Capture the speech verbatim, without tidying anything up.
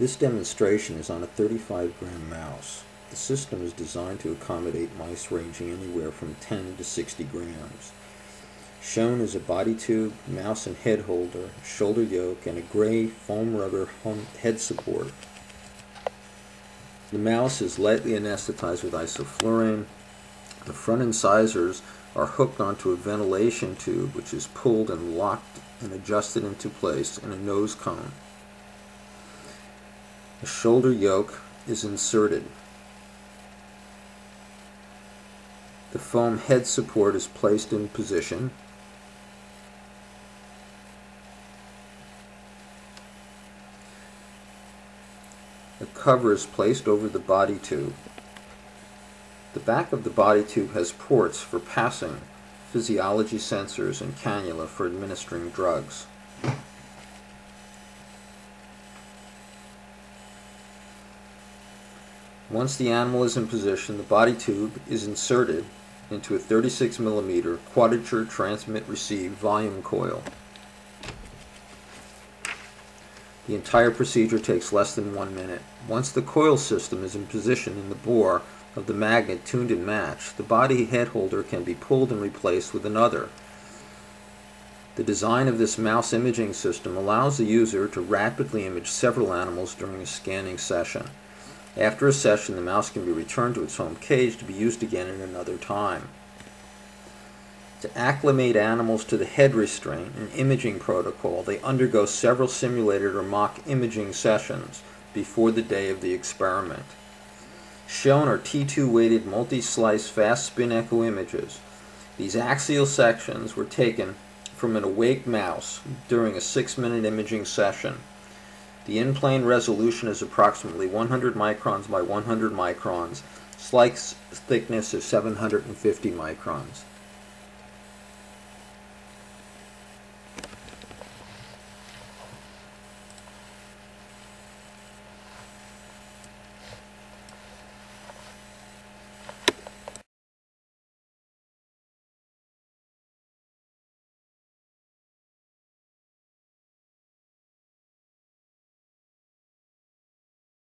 This demonstration is on a thirty-five gram mouse. The system is designed to accommodate mice ranging anywhere from ten to sixty grams. Shown is a body tube, mouse and head holder, shoulder yoke, and a gray foam rubber head support. The mouse is lightly anesthetized with isoflurane. The front incisors are hooked onto a ventilation tube, which is pulled and locked and adjusted into place in a nose cone. A shoulder yoke is inserted. The foam head support is placed in position. A cover is placed over the body tube. The back of the body tube has ports for passing physiology sensors and cannula for administering drugs. Once the animal is in position, the body tube is inserted into a thirty-six millimeter quadrature transmit receive volume coil. The entire procedure takes less than one minute. Once the coil system is in position in the bore of the magnet tuned and matched, the body head holder can be pulled and replaced with another. The design of this mouse imaging system allows the user to rapidly image several animals during a scanning session. After a session, the mouse can be returned to its home cage to be used again at another time. To acclimate animals to the head restraint and imaging protocol, they undergo several simulated or mock imaging sessions before the day of the experiment. Shown are T two-weighted multi-slice fast spin echo images. These axial sections were taken from an awake mouse during a six minute imaging session. The in-plane resolution is approximately one hundred microns by one hundred microns. Slice thickness is seven hundred fifty microns.